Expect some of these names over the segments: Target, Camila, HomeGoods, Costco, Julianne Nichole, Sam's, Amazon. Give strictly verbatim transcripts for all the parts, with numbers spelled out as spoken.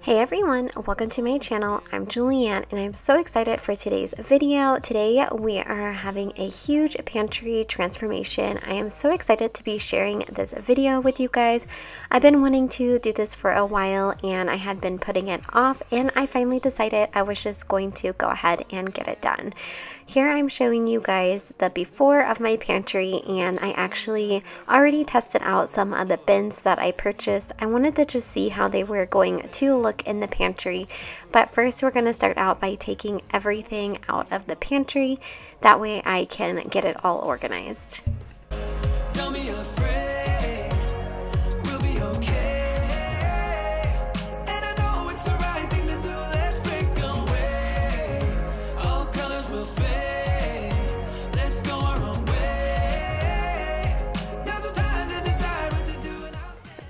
Hey everyone, welcome to my channel. I'm Julianne and I'm so excited for today's video. Today we are having a huge pantry transformation. I am so excited to be sharing this video with you guys. I've been wanting to do this for a while and I had been putting it off, and I finally decided I was just going to go ahead and get it done. Here I'm showing you guys the before of my pantry, and I actually already tested out some of the bins that I purchased. I wanted to just see how they were going to look in the pantry, but first we're going to start out by taking everything out of the pantry. That way I can get it all organized.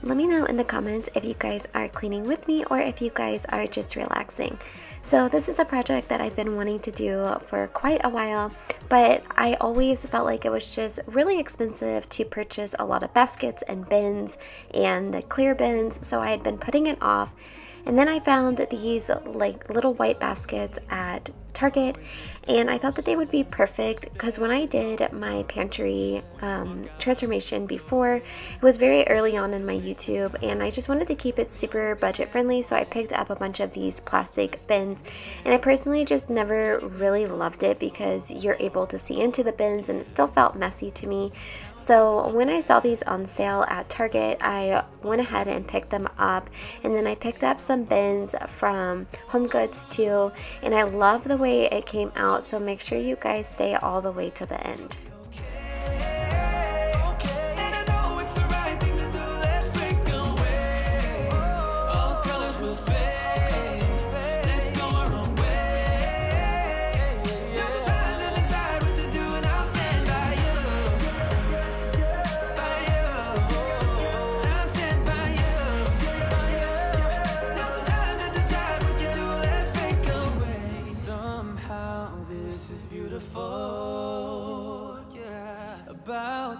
Let me know in the comments if you guys are cleaning with me or if you guys are just relaxing. So this is a project that I've been wanting to do for quite a while, but I always felt like it was just really expensive to purchase a lot of baskets and bins and the clear bins, so I had been putting it off. And then I found these like little white baskets at Target, and I thought that they would be perfect because when I did my pantry um, transformation before, it was very early on in my YouTube and I just wanted to keep it super budget friendly, so I picked up a bunch of these plastic bins. And I personally just never really loved it because you're able to see into the bins and it still felt messy to me. So when I saw these on sale at Target, I went ahead and picked them up, and then I picked up some bins from HomeGoods too, and I love the way it came out, so make sure you guys stay all the way to the end.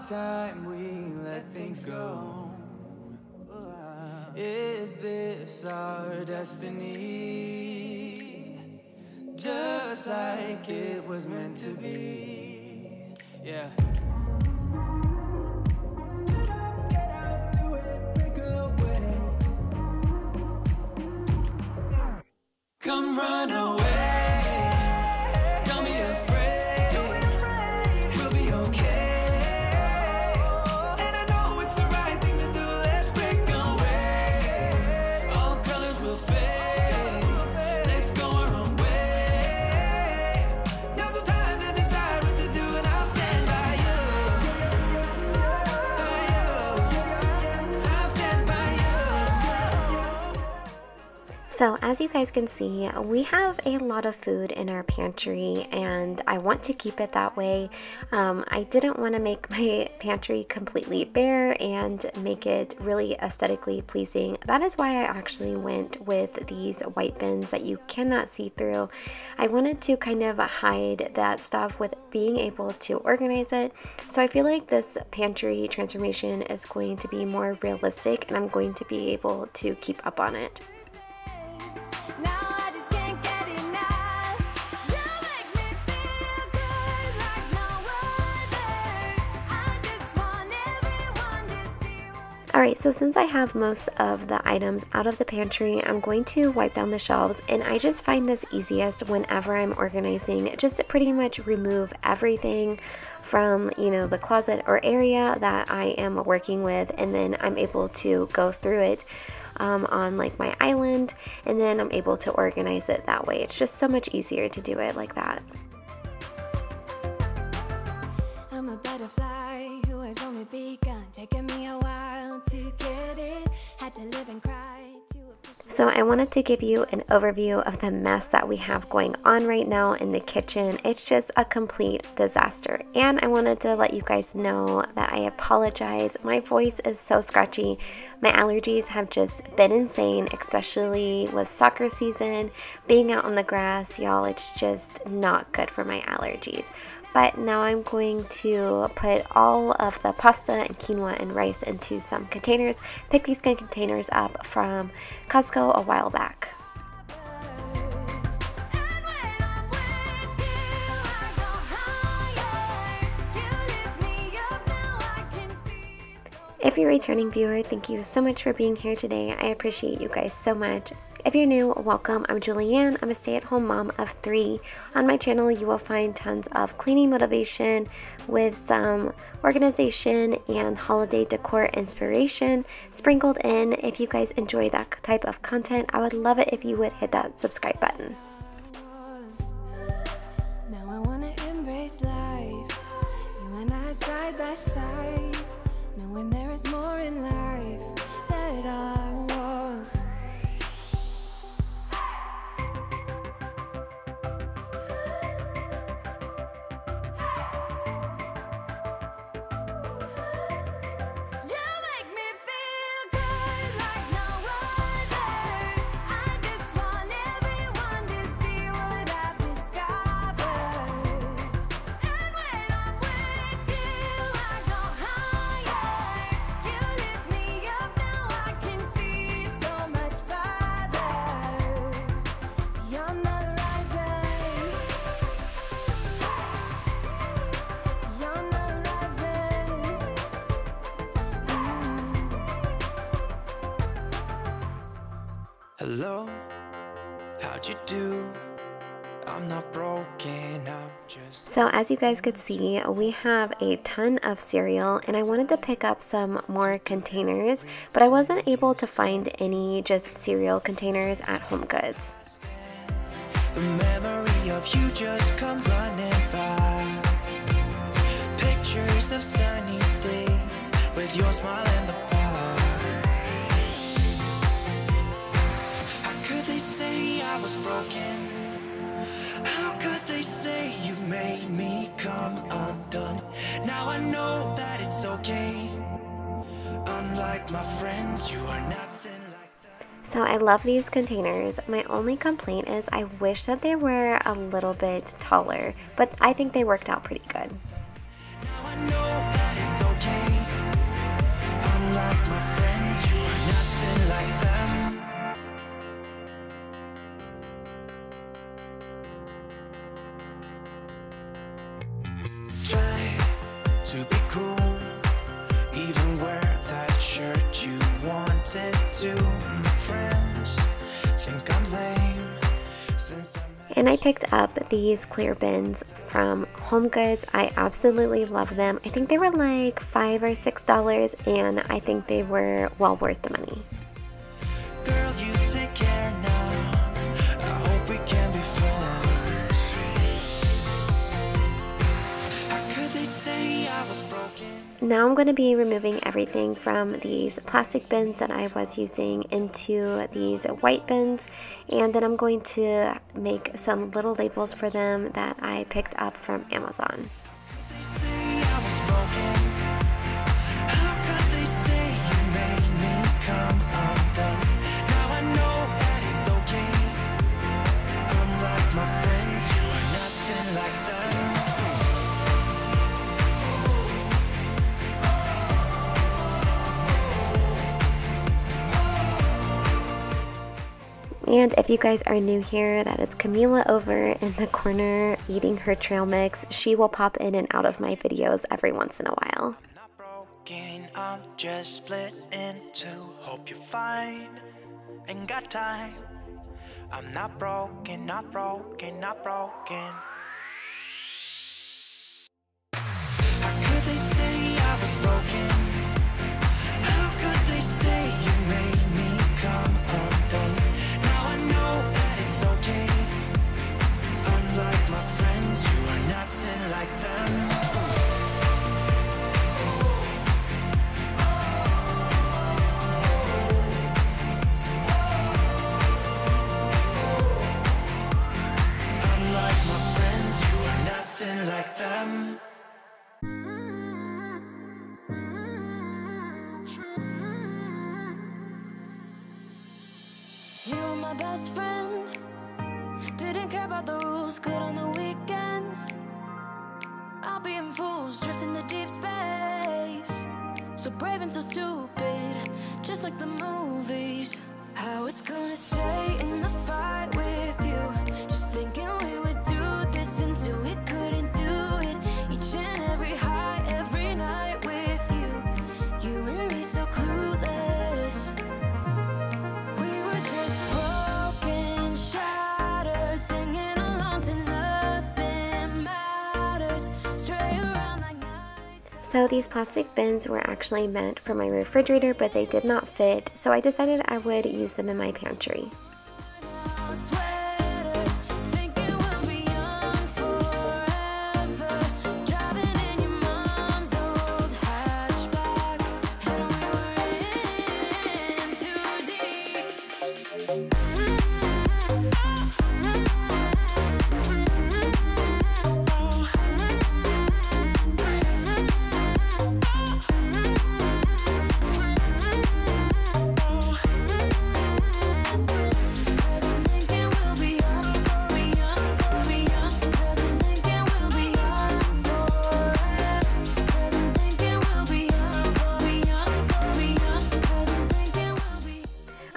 Time we let things go. Is this our destiny? Just like it was meant to be. Yeah. Come run away. So as you guys can see, we have a lot of food in our pantry and I want to keep it that way. Um, I didn't want to make my pantry completely bare and make it really aesthetically pleasing. That is why I actually went with these white bins that you cannot see through. I wanted to kind of hide that stuff with being able to organize it. So I feel like this pantry transformation is going to be more realistic and I'm going to be able to keep up on it. Now Alright, so since I have most of the items out of the pantry, I'm going to wipe down the shelves, and I just find this easiest whenever I'm organizing, just to pretty much remove everything from, you know, the closet or area that I am working with, and then I'm able to go through it um, on like my island, and then I'm able to organize it that way. It's just so much easier to do it like that. I'm a butterfly who has only begun, taking me a while to get it, had to live and cry. So I wanted to give you an overview of the mess that we have going on right now in the kitchen. It's just a complete disaster. And I wanted to let you guys know that I apologize. My voice is so scratchy. My allergies have just been insane, especially with soccer season, being out on the grass, y'all. It's just not good for my allergies. But now I'm going to put all of the pasta and quinoa and rice into some containers. Pick these containers up from Costco a while back. If you're a returning viewer, thank you so much for being here today. I appreciate you guys so much. If you're new, welcome. I'm Julianne. I'm a stay-at-home mom of three. On my channel, you will find tons of cleaning motivation with some organization and holiday decor inspiration sprinkled in. If you guys enjoy that type of content, I would love it if you would hit that subscribe button. Now I want to embrace life, you and I side by side, knowing there is more in life that I want. Hello, how'd you do? I'm not broken, I'm just... So as you guys could see, we have a ton of cereal, and I wanted to pick up some more containers, but I wasn't able to find any just cereal containers at HomeGoods. The memory of you just come running by. Pictures of sunny days with your smile and the I was broken. How could they say you made me come undone? Now I know that it's okay. Unlike my friends, you are nothing like that. So I love these containers. My only complaint is I wish that they were a little bit taller, but I think they worked out pretty good. Now I know that it's okay. Unlike my friends, you are nothing like them. To be cool, even wear that shirt you wanted to. My friends think I'm lame since I'm... And I picked up these clear bins from HomeGoods. I absolutely love them. I think they were like five or six dollars, and I think they were well worth the money. Girl, you take care now. I hope we can be friends. Now I'm going to be removing everything from these plastic bins that I was using into these white bins, and then I'm going to make some little labels for them that I picked up from Amazon. And if you guys are new here, that is Camila over in the corner eating her trail mix. She will pop in and out of my videos every once in a while. I'm not broken, I'm just split in two. Hope you're fine, ain't got time. I'm not broken, not broken, not broken. How could they say I was broken? How could they say you made me come undone? Like my friends, you are nothing like them. like them. You were my best friend, didn't care about the rules, good on the weekends. I'll be in fools, drifting to deep space, so brave and so stupid, just like the movies. I was gonna stay in the fight with you, just thinking we would do this until we couldn't do it. Each and every high, every night with you, you and me so clueless. We were just broken, shattered, singing along to nothing matters, stray around like nights. So these plastic bins were actually meant for my refrigerator, but they did not fit, so I decided I would use them in my pantry.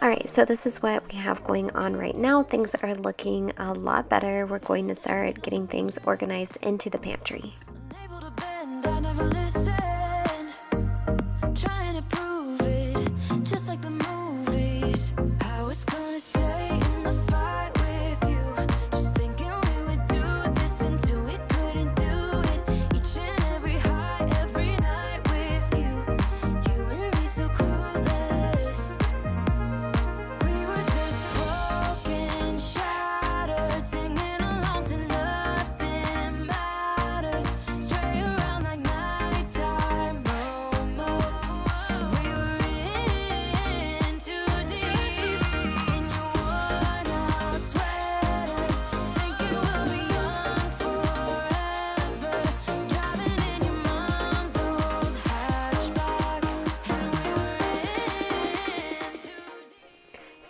Alright, so this is what we have going on right now. Things are looking a lot better. We're going to start getting things organized into the pantry.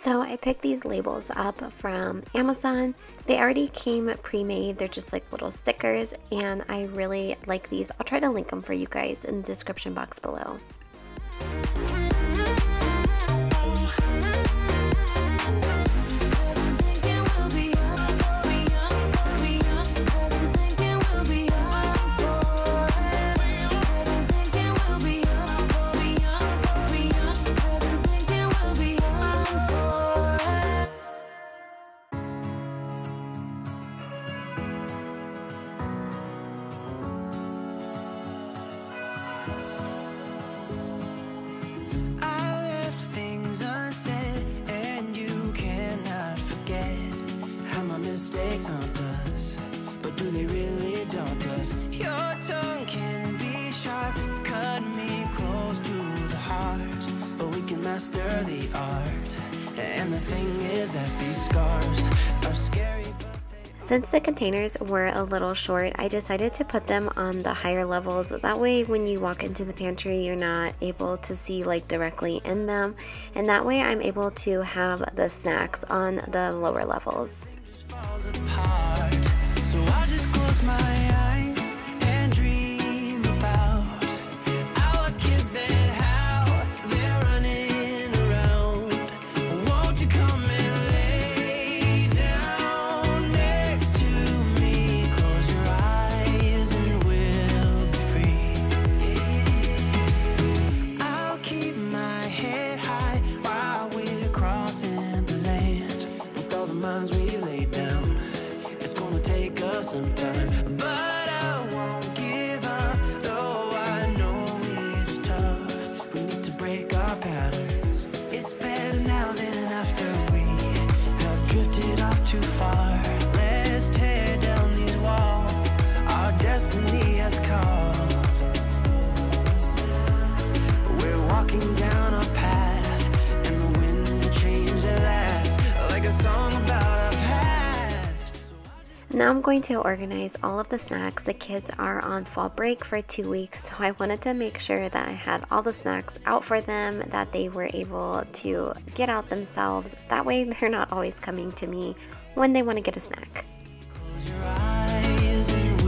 So I picked these labels up from Amazon. They already came pre-made. They're just like little stickers, and I really like these. I'll try to link them for you guys in the description box below. Mistakes haunt us, but do they really daunt us? Your tongue can be sharp, cut me close to the heart, but we can master the art. And the thing is that these scars are scary. Since the containers were a little short, I decided to put them on the higher levels. That way when you walk into the pantry, you're not able to see like directly in them, and that way I'm able to have the snacks on the lower levels. Falls apart, so I just close my eyes and dream about our kids and how they're running around. Won't you come and lay down next to me? Close your eyes and we'll be free. I'll keep my head high while we're crossing the land with all the minds we laid down. Take us some time, but I won't give up, though I know it's tough. We need to break our patterns. It's better now than after we have drifted off too far. Let's tear down these walls. Our destiny has called. We're walking down a path, and the wind will change at last, like a song about a past. Now I'm going to organize all of the snacks. The kids are on fall break for two weeks, so I wanted to make sure that I had all the snacks out for them, that they were able to get out themselves. That way they're not always coming to me when they want to get a snack. Close your eyes and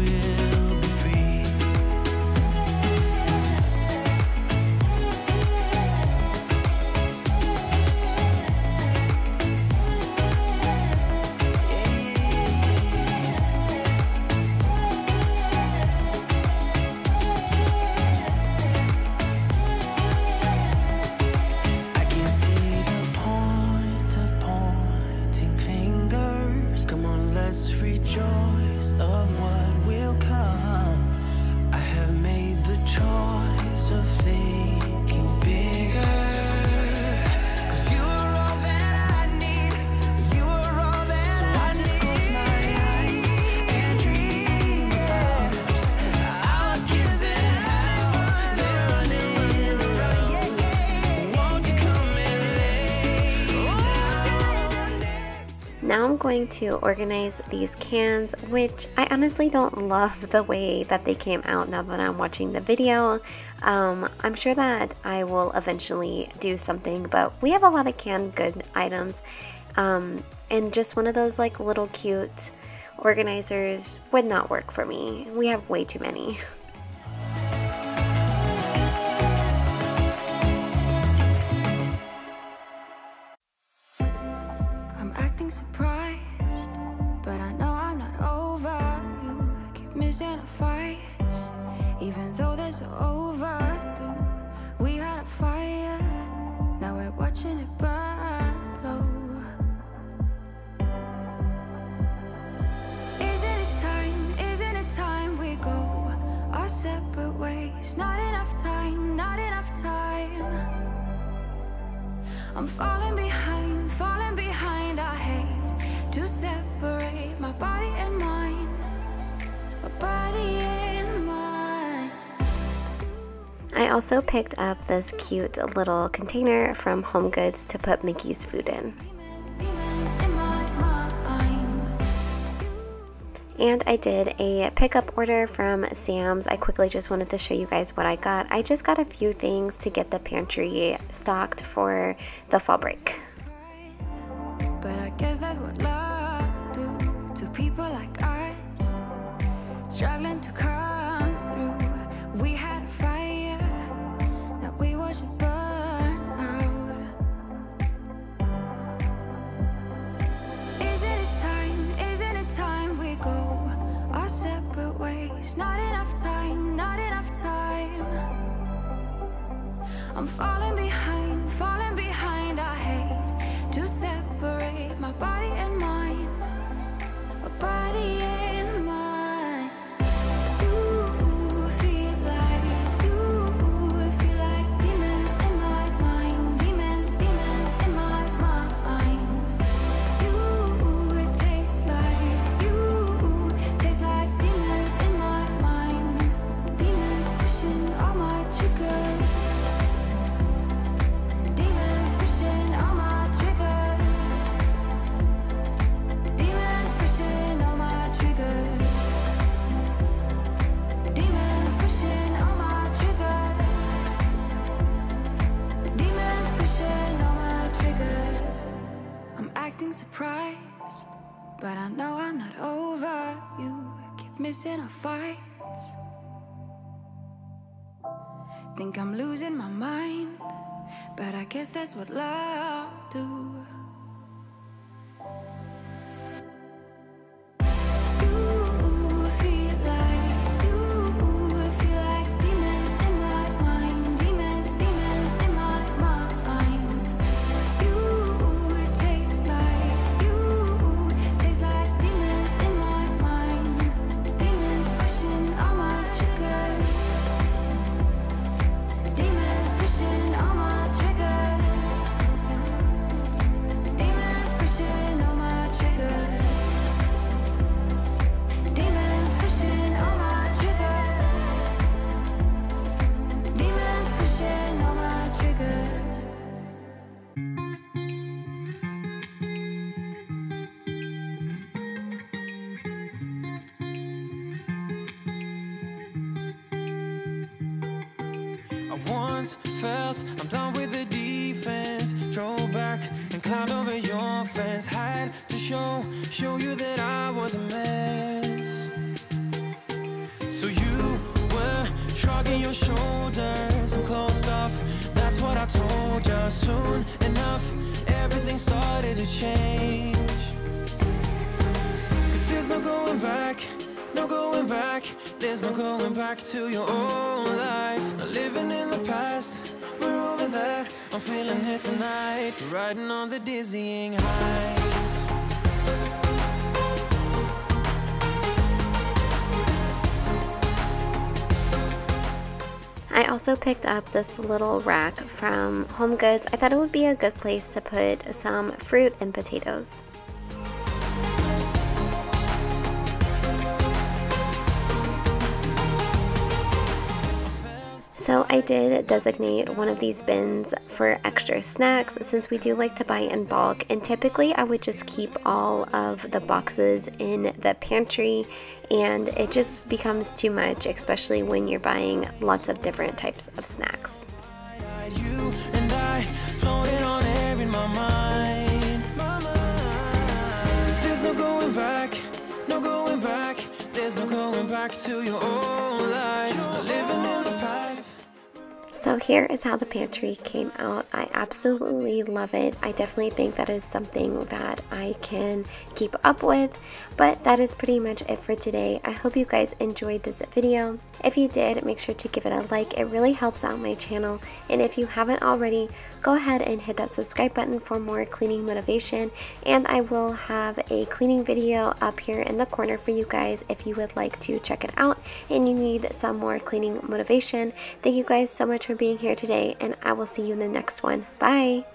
Now I'm going to organize these cans, which I honestly don't love the way that they came out now that I'm watching the video. Um, I'm sure that I will eventually do something, but we have a lot of canned good items. Um, and just one of those like little cute organizers would not work for me. We have way too many. Surprised, but I know I'm not over you. Keep missing our fights, even though there's overdue. We had a fire, now we're watching it burn low. Isn't it time? Isn't it time we go our separate ways? Not enough time, not enough time. I'm falling behind, falling behind. I hate to separate my body and mind, my body and mind. I also picked up this cute little container from HomeGoods to put Mickey's food in. And I did a pickup order from Sam's. I quickly just wanted to show you guys what I got. I just got a few things to get the pantry stocked for the fall break. But I guess that's what love do to people like us, struggling to come through. We had a fire that we watched it burn out. Isn't it time? Isn't it time we go our separate ways? Not enough time, not enough time. I'm falling behind, falling behind. I hate to separate my body and mind, my body and mind. You feel like, you feel like demons in my mind, demons, demons in my mind. You taste like, you taste like demons in my mind, demons pushing all my triggers, demons pushing all my. Surprised, but I know I'm not over you. Keep missing our fights. Think I'm losing my mind, but I guess that's what love do. I once felt I'm done with the defense. Drove back and climbed over your fence. Had to show, show you that I was a mess. So you were shrugging your shoulders. I'm closed off, that's what I told you. Soon enough, everything started to change. Cause there's no going back, no going back. There's no going back to your own life. Not living in the past, we're over that. I'm feeling it tonight, riding on the dizzying heights. I also picked up this little rack from HomeGoods. I thought it would be a good place to put some fruit and potatoes. So I did designate one of these bins for extra snacks since we do like to buy in bulk, and typically I would just keep all of the boxes in the pantry and it just becomes too much, especially when you're buying lots of different types of snacks. You and I floated on air in my mind. There's no going back, no going back. There's no going back to your own life. Not living in the past. So here is how the pantry came out. I absolutely love it. I definitely think that is something that I can keep up with. But that is pretty much it for today. I hope you guys enjoyed this video. If you did, make sure to give it a like. It really helps out my channel. And if you haven't already, go ahead and hit that subscribe button for more cleaning motivation. And I will have a cleaning video up here in the corner for you guys if you would like to check it out and you need some more cleaning motivation. Thank you guys so much for being here today, and I will see you in the next one. Bye!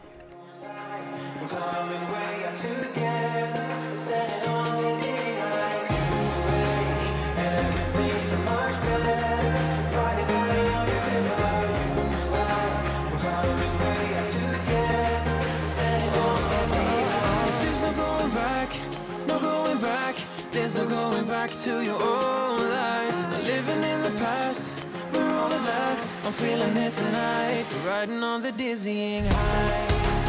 To your own life, not living in the past, we're over that. I'm feeling it tonight, riding on the dizzying heights.